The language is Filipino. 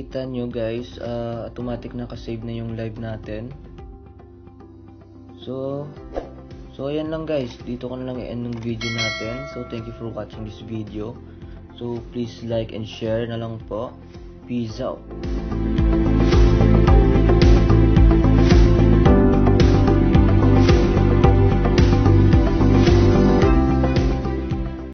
makikita nyo guys, automatic nakasave na yung live natin. So ayan lang guys, dito ko na lang i-end ng video natin. So thank you for watching this video. So please like and share na lang po. Peace out.